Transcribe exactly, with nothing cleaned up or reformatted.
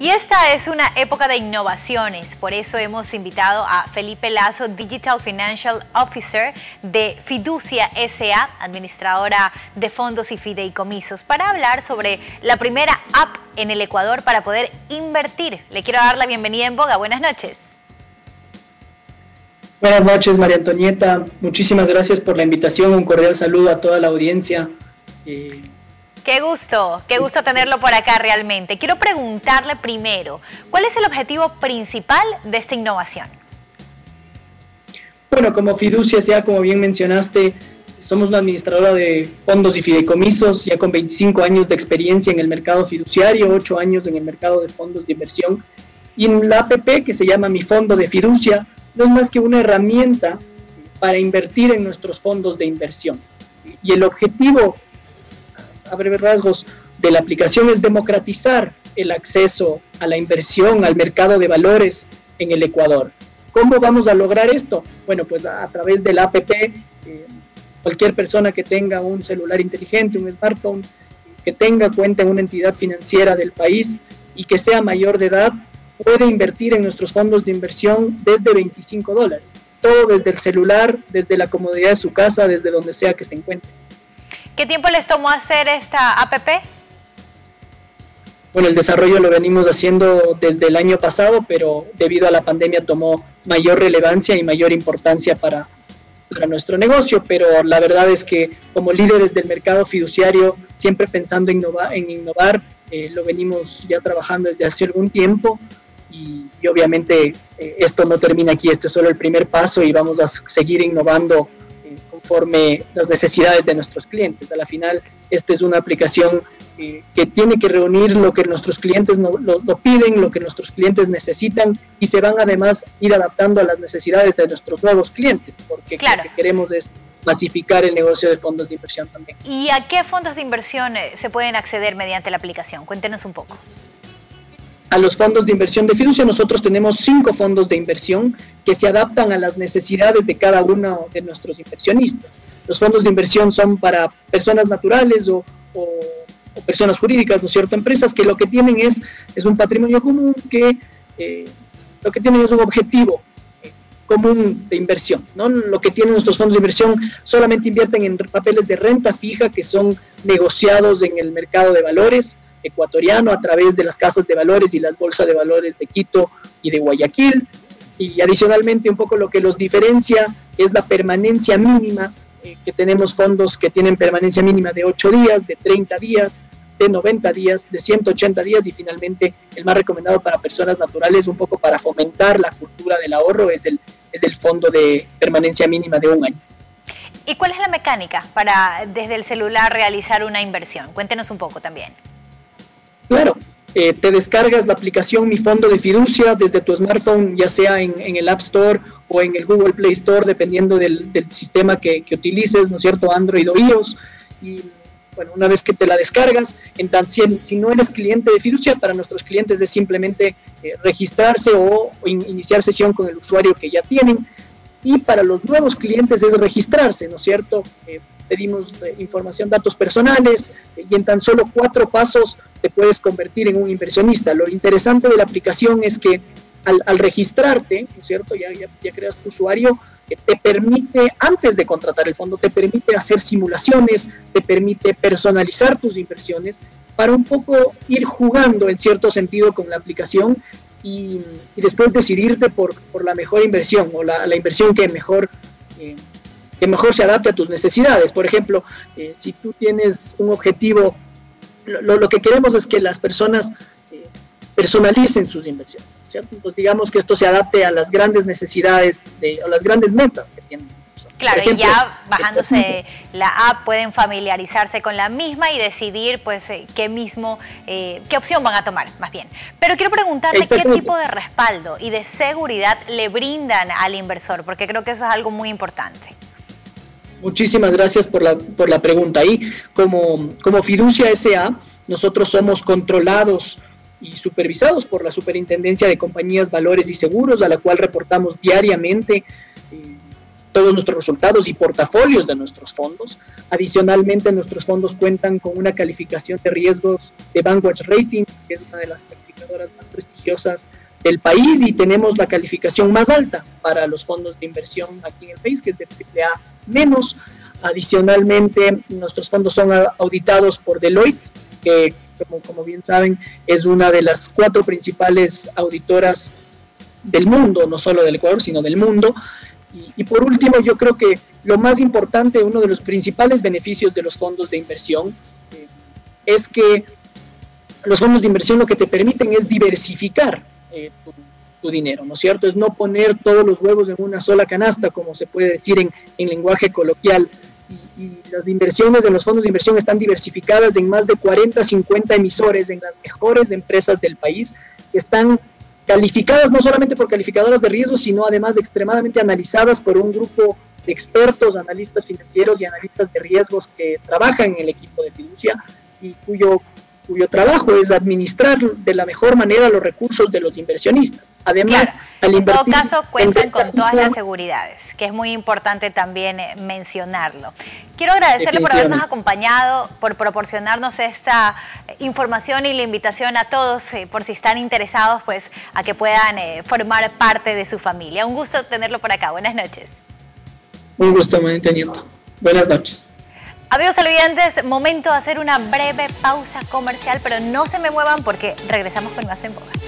Y esta es una época de innovaciones, por eso hemos invitado a Felipe Lazo, Digital Financial Officer de Fiducia S A, administradora de fondos y fideicomisos, para hablar sobre la primera app en el Ecuador para poder invertir. Le quiero dar la bienvenida en boga. Buenas noches. Buenas noches, María Antonieta. Muchísimas gracias por la invitación. Un cordial saludo a toda la audiencia. Eh... Qué gusto, qué gusto tenerlo por acá realmente. Quiero preguntarle primero, ¿cuál es el objetivo principal de esta innovación? Bueno, como Fiducia S A, como bien mencionaste, somos una administradora de fondos y fideicomisos, ya con veinticinco años de experiencia en el mercado fiduciario, ocho años en el mercado de fondos de inversión. Y en la app, que se llama Mi Fondo de Fiducia, no es más que una herramienta para invertir en nuestros fondos de inversión. Y el objetivo, a breves rasgos, de la aplicación es democratizar el acceso a la inversión, al mercado de valores en el Ecuador. ¿Cómo vamos a lograr esto? Bueno, pues a, a través de la app, eh, cualquier persona que tenga un celular inteligente, un smartphone, que tenga cuenta en una entidad financiera del país y que sea mayor de edad, puede invertir en nuestros fondos de inversión desde veinticinco dólares. Todo desde el celular, desde la comodidad de su casa, desde donde sea que se encuentre. ¿Qué tiempo les tomó hacer esta app? Bueno, el desarrollo lo venimos haciendo desde el año pasado, pero debido a la pandemia tomó mayor relevancia y mayor importancia para, para nuestro negocio. Pero la verdad es que como líderes del mercado fiduciario, siempre pensando innova, en innovar, eh, lo venimos ya trabajando desde hace algún tiempo y, y obviamente eh, esto no termina aquí, esto es solo el primer paso y vamos a seguir innovando conforme las necesidades de nuestros clientes. A la final, esta es una aplicación eh, que tiene que reunir lo que nuestros clientes no, lo, lo piden, lo que nuestros clientes necesitan, y se van además ir adaptando a las necesidades de nuestros nuevos clientes, porque claro, lo que queremos es masificar el negocio de fondos de inversión también. ¿Y a qué fondos de inversión se pueden acceder mediante la aplicación? Cuéntenos un poco. A los fondos de inversión de Fiducia, nosotros tenemos cinco fondos de inversión que se adaptan a las necesidades de cada uno de nuestros inversionistas. Los fondos de inversión son para personas naturales o, o, o personas jurídicas, ¿no es cierto? Empresas que lo que tienen es, es un patrimonio común, que eh, lo que tienen es un objetivo eh, común de inversión, ¿no? Lo que tienen nuestros fondos de inversión solamente invierten en papeles de renta fija que son negociados en el mercado de valores ecuatoriano a través de las casas de valores y las bolsas de valores de Quito y de Guayaquil. Y adicionalmente, un poco lo que los diferencia es la permanencia mínima, eh, que tenemos fondos que tienen permanencia mínima de ocho días, de treinta días, de noventa días, de ciento ochenta días, y finalmente el más recomendado para personas naturales, un poco para fomentar la cultura del ahorro, es el, es el fondo de permanencia mínima de un año. ¿Y cuál es la mecánica para desde el celular realizar una inversión? Cuéntenos un poco también. Claro, eh, te descargas la aplicación Mi Fondo de Fiducia desde tu smartphone, ya sea en, en el App Store o en el Google Play Store, dependiendo del, del sistema que, que utilices, ¿no es cierto?, Android o iOS. Y bueno, una vez que te la descargas, entonces, si, si no eres cliente de Fiducia, para nuestros clientes es simplemente eh, registrarse o, o in, iniciar sesión con el usuario que ya tienen. Y para los nuevos clientes es registrarse, ¿no es cierto? Eh, pedimos eh, información, datos personales, eh, y en tan solo cuatro pasos te puedes convertir en un inversionista. Lo interesante de la aplicación es que al, al registrarte, ¿no es cierto?, ya, ya, ya creas tu usuario, que te permite, antes de contratar el fondo, te permite hacer simulaciones, te permite personalizar tus inversiones para un poco ir jugando en cierto sentido con la aplicación. Y, y después decidirte por, por la mejor inversión o la, la inversión que mejor, eh, que mejor se adapte a tus necesidades. Por ejemplo, eh, si tú tienes un objetivo, lo, lo que queremos es que las personas eh, personalicen sus inversiones, ¿cierto? Pues digamos que esto se adapte a las grandes necesidades de, o las grandes metas que tienen. Claro, ejemplo, y ya bajándose la app pueden familiarizarse con la misma y decidir pues qué mismo, eh, qué opción van a tomar, más bien. Pero quiero preguntarle qué tipo de respaldo y de seguridad le brindan al inversor, porque creo que eso es algo muy importante. Muchísimas gracias por la, por la pregunta. Y como, como Fiducia S A, nosotros somos controlados y supervisados por la Superintendencia de Compañías Valores y Seguros, a la cual reportamos diariamente eh, todos nuestros resultados y portafolios de nuestros fondos. Adicionalmente, nuestros fondos cuentan con una calificación de riesgos de Vanguard Ratings, que es una de las aseguradoras más prestigiosas del país, y tenemos la calificación más alta para los fondos de inversión aquí en el país, que es de triple A menos. Adicionalmente, nuestros fondos son auditados por Deloitte, que como, como bien saben es una de las cuatro principales auditoras del mundo, no solo del Ecuador, sino del mundo. Y, y por último, yo creo que lo más importante, uno de los principales beneficios de los fondos de inversión eh, es que los fondos de inversión lo que te permiten es diversificar eh, tu, tu dinero, ¿no es cierto? Es no poner todos los huevos en una sola canasta, como se puede decir en, en lenguaje coloquial. Y, y las inversiones de los fondos de inversión están diversificadas en más de cuarenta, cincuenta emisores, en las mejores empresas del país, que están calificadas no solamente por calificadoras de riesgo, sino además extremadamente analizadas por un grupo de expertos, analistas financieros y analistas de riesgos que trabajan en el equipo de Fiducia, y cuyo, cuyo trabajo es administrar de la mejor manera los recursos de los inversionistas. Además, claro, al invertir, en todo caso cuentan con todas las seguridades, que es muy importante también mencionarlo. Quiero agradecerle por habernos acompañado, por proporcionarnos esta información, y la invitación a todos, eh, por si están interesados, pues a que puedan eh, formar parte de su familia. Un gusto tenerlo por acá. Buenas noches. Un gusto, María Antonieta. Buenas noches. Amigos televidentes, momento de hacer una breve pausa comercial, pero no se me muevan porque regresamos con más en Boga.